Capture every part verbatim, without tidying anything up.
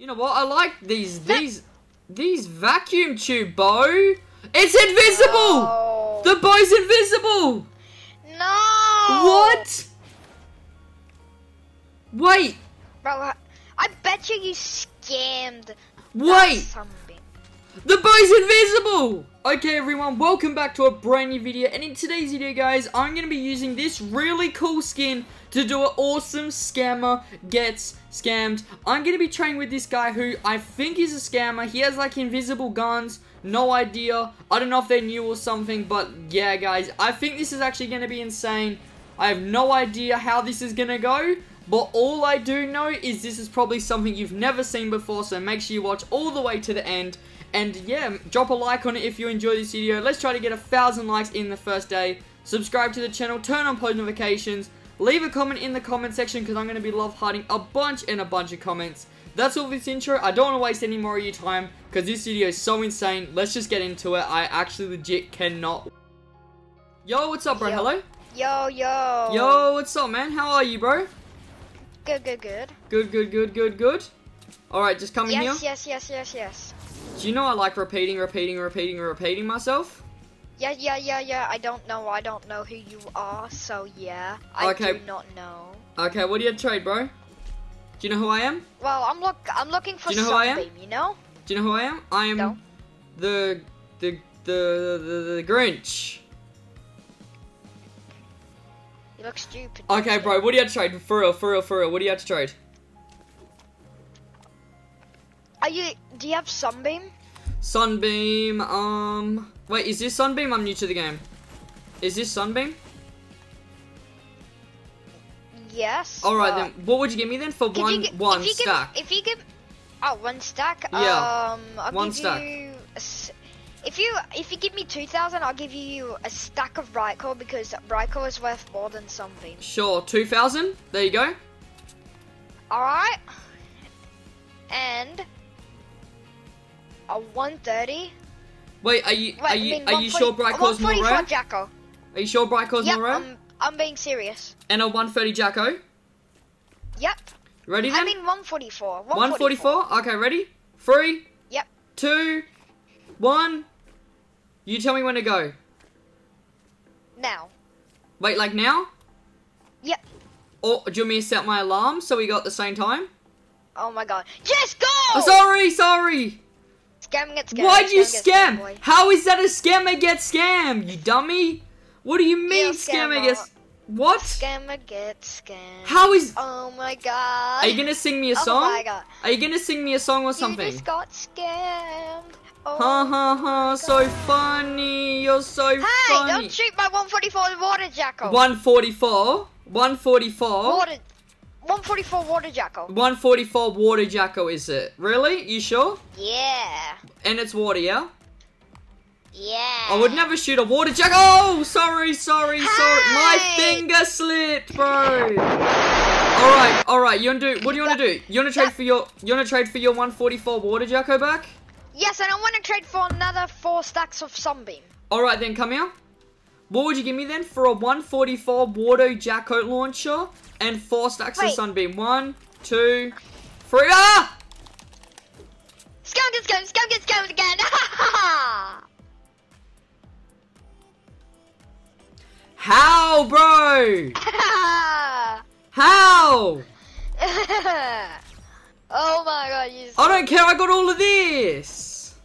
You know what? I like these these these vacuum tube bow. It's invisible. No. The bow's invisible. No. What? Wait. Bro, I bet you you scammed. Wait. Sunbeam. The bow's invisible. Okay, everyone, welcome back to a brand new video, and in today's video, guys, I'm going to be using this really cool skin to do an awesome scammer gets scammed. I'm going to be training with this guy who I think is a scammer. He has, like, invisible guns. No idea. I don't know if they're new or something, but, yeah, guys, I think this is actually going to be insane. I have no idea how this is going to go, but all I do know is this is probably something you've never seen before, so make sure you watch all the way to the end. And yeah, drop a like on it if you enjoy this video. Let's try to get a thousand likes in the first day. Subscribe to the channel, turn on post notifications, leave a comment in the comment section because I'm going to be love hearting a bunch and a bunch of comments. That's all for this intro. I don't want to waste any more of your time because this video is so insane. Let's just get into it. I actually legit cannot. Yo, what's up, bro? Yo. Hello? Yo, yo. Yo, what's up, man? How are you, bro? Good, good, good. Good, good, good, good, good. Alright, just come in here. Yes, yes, yes, yes, yes. Do you know I like repeating, repeating, repeating, repeating myself? Yeah, yeah, yeah, yeah. I don't know. I don't know who you are, so yeah. I okay. do not know. Okay, what do you trade, bro? Do you know who I am? Well, I'm look. I'm looking for. Do you know Sunbeam, who I am? You know. Do you know who I am? I am no. the, the the the the Grinch. You look stupid. Okay, bro. What do you trade? For real, for real, for real. What do you have to trade? Are you, do you have Sunbeam? Sunbeam, um... Wait, is this Sunbeam? I'm new to the game. Is this Sunbeam? Yes. Alright uh, then, what would you give me then for one, give, one if stack? Give, if you give... Oh, one stack? Yeah, um, I'll one give stack. You a, if, you, if you give me two thousand, I'll give you a stack of Raikou because Raikou is worth more than Sunbeam. Sure, two thousand? There you go. Alright. And... a one thirty. Wait, are you are you are you sure Braiko's more rare? Jacko. Are you sure Braiko's more rare? I'm I'm being serious. And a one thirty Jacko. Yep. Ready then? I mean one forty-four. one forty-four. Okay, ready? Three. Yep. Two. One. You tell me when to go. Now. Wait, like now? Yep. Or do you want me to set my alarm so we go at the same time? Oh my god! Just go! Oh, sorry, sorry. Scamming it, scamming. Why'd you scam? Scam? How is that a scammer gets scammed, you dummy? What do you mean scammer gets... What? Scammer gets scammed. How is... Oh my god. Are you gonna sing me a song? Oh my god. Are you gonna sing me a song or something? You just got scammed. Oh ha ha ha, so funny. You're so hey, funny. Hey, don't shoot my one forty-four water jackal. one forty-four? one forty-four? Water... one forty-four water jackal. one forty-four water jackal, is it? Really? You sure? Yeah. And it's water, yeah? Yeah. I would never shoot a water jackal. Oh, sorry, sorry, hey! sorry. My finger slipped, bro. all right, all right. You want to do? What do you want to do? You want to trade for your? You want to trade for your one forty-four water jackal back? Yes, and I want to trade for another four stacks of Sunbeam. All right, then come here. What would you give me then for a one forty-four water jackal launcher? And four stacks Wait. of Sunbeam. One, two, three. Ah! Scam gets scammed, scam gets scammed again. How, bro? How? Oh my god, you I don't care, I got all of this.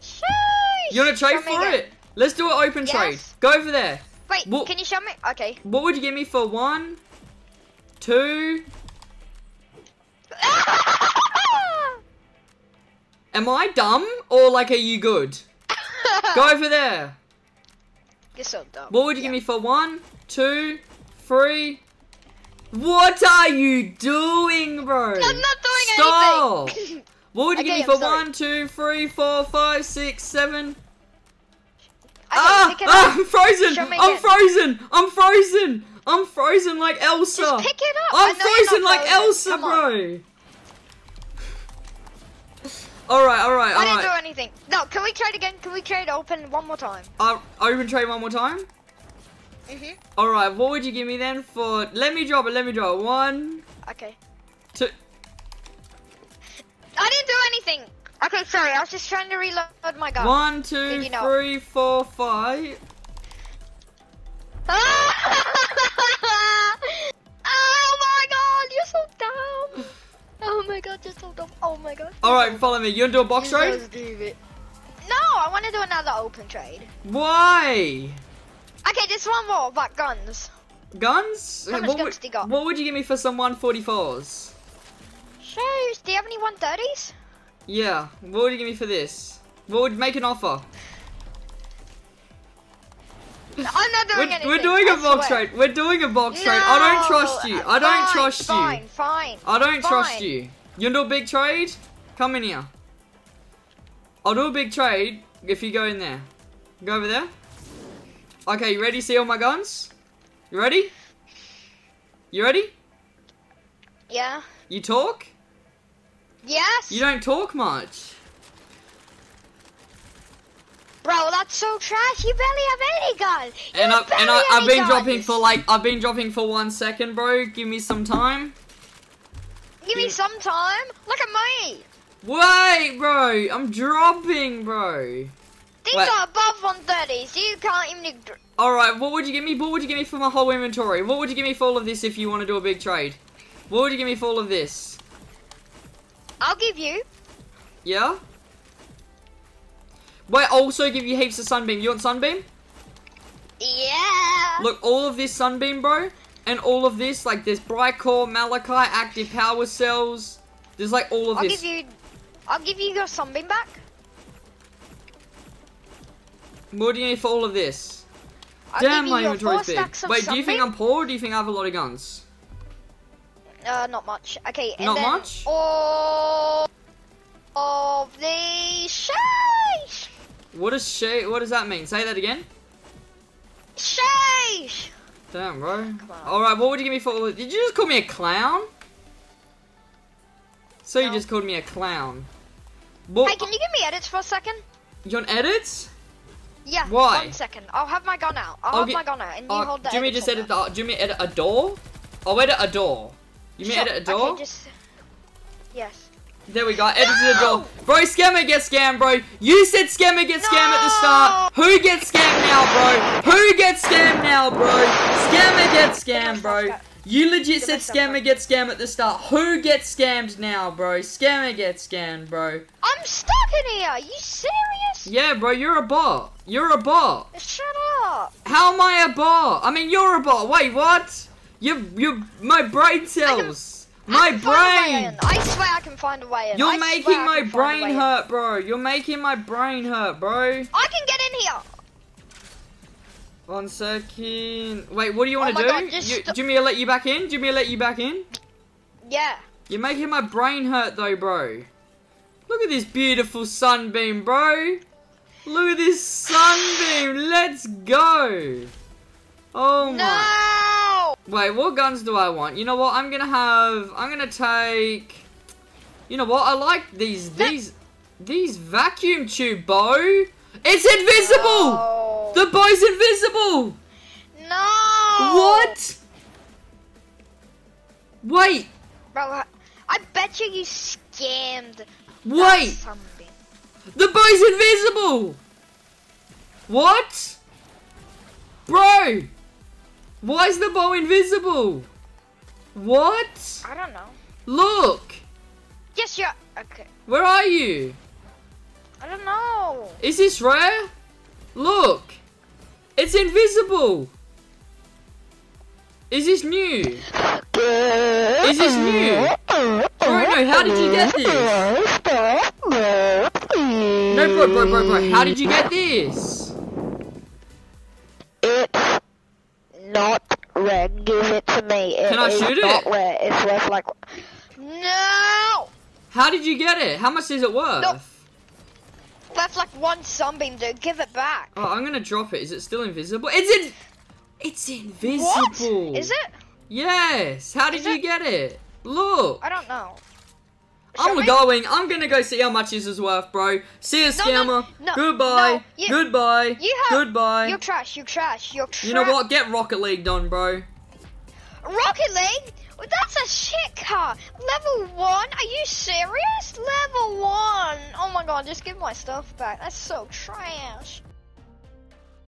Sheesh. You want to trade for again. it? Let's do an open yes. trade. Go over there. Wait, what, can you show me? Okay. What would you give me for one? Two. Am I dumb or like are you good? Go over there. You're so dumb. What would you yeah. give me for one, two, three? What are you doing, bro? I'm not doing Stop. anything. What would you okay, give me I'm for sorry. one, two, three, four, five, six, seven? Okay, ah, ah I'm frozen! I'm frozen! I'm frozen! I'm frozen like Elsa! Just pick it up! I'm frozen like Elsa, bro! Alright, alright, alright. I didn't do anything. No, can we trade again? Can we trade open one more time? Uh, open trade one more time? Mm-hmm. Alright, what would you give me then for... Let me drop it, let me drop it. One... Okay. Two... doing? Okay, sorry, I was just trying to reload my gun. One, two, you know? three, four, five. Oh my god, you're so dumb. Oh my god, you're so dumb. Oh my god. Alright, follow me. You want to do a box you trade? Do it. No, I want to do another open trade. Why? Okay, just one more, but guns. Guns? How much what, guns would, do you got? What would you give me for some one forty-fours? Shows. Do you have any one thirties? Yeah. What would you give me for this? What would make an offer? No, I'm not doing we're, anything. We're doing I a box swear. trade. We're doing a box no, trade. I don't trust you. I don't fine, trust fine, you. Fine, fine. I don't fine. trust you. You wanna do a big trade? Come in here. I'll do a big trade if you go in there. Go over there. Okay, you ready? See all my guns? You ready? You ready? Yeah. You talk? Yes. You don't talk much. Bro, that's so trash. You barely have any guns. You and I, and I, I've been guns. dropping for like I've been dropping for one second, bro. Give me some time. Give, Give me some time. Look at me. Wait, bro. I'm dropping, bro. These Wait. are above one thirties. So you can't even. All right. What would you give me? What would you give me for my whole inventory? What would you give me for all of this if you want to do a big trade? What would you give me for all of this? I'll give you. Yeah? Wait, I'll also give you heaps of Sunbeam. You want Sunbeam? Yeah. Look, all of this Sunbeam, bro, and all of this, like there's Bright Core, Malachite, Active Power Cells. There's like all of I'll this. I'll give you, I'll give you your Sunbeam back. What do you need for all of this? I'll Damn, my inventory's big. Wait, Sunbeam? do you think I'm poor or do you think I have a lot of guns? Uh, not much. Okay, and not then much? all of the sheesh. What is sheesh? What does that mean? Say that again. Sheesh. Damn, bro. All right, what would you give me for all of Did you just call me a clown? So no. you just called me a clown. But hey, can you give me edits for a second? You want edits? Yeah. Why? One second. I'll have my gun out. I'll, I'll have get, my gun out, and you uh, hold the. Jimmy just edit the. Jimmy edit a door. I'll edit a door. You mean sure. edit a door? Okay, just... Yes. There we go. Edit no! the door. Bro, scammer gets scammed, bro. You said scammer gets no! scammed at the start. Who gets scammed now, bro? Who gets scammed now, bro? Scammer gets scammed, bro. You legit said scammer gets scammed at the start. Who gets scammed now, bro? Scammer gets scammed, bro. I'm stuck in here. Are you serious? Yeah, bro. You're a bot. You're a bot. Shut up. How am I a bot? I mean, you're a bot. Wait, what? You, you, my brain cells, I can, my I can brain. I swear I can find a way in. You're I making my brain hurt, bro. You're making my brain hurt, bro. I can get in here. One second. Wait, what do you want to oh do? God, you, Jimmy, I'll let you back in. Jimmy, I'll let you back in. Yeah. You're making my brain hurt, though, bro. Look at this beautiful sunbeam, bro. Look at this sunbeam. Let's go. Oh my. No. Wait, what guns do I want? You know what? I'm gonna have. I'm gonna take. You know what? I like these these these vacuum tube bow. It's invisible. No. The bow's invisible. No. What? Wait. Bro, I bet you you scammed. Wait. Something. The bow's invisible. What? Bro. Why is the bow invisible? What? I don't know. Look. Yes, you're... Okay. Where are you? I don't know. Is this rare? Look. It's invisible. Is this new? Is this new? Bro, no, how did you get this? No, bro, bro, bro, bro. How did you get this? It's... not red. Give it to me. It Can I shoot it? Not red. It's worth like no. How did you get it? How much is it worth? No. That's like one sunbeam, dude. Give it back. Oh, I'm gonna drop it. Is it still invisible? It's in. It's invisible. What? Is it? Yes. How did is you it? get it? Look. I don't know. Shall I'm we? going. I'm gonna go see how much this is worth, bro. See you, scammer. No, no, no, Goodbye. No, you, Goodbye. You have, Goodbye. You're trash. You're trash. You're trash. You know what? Get Rocket League done, bro. Rocket League? That's a shit car. Level one? Are you serious? Level one. gone, just give my stuff back. That's so trash.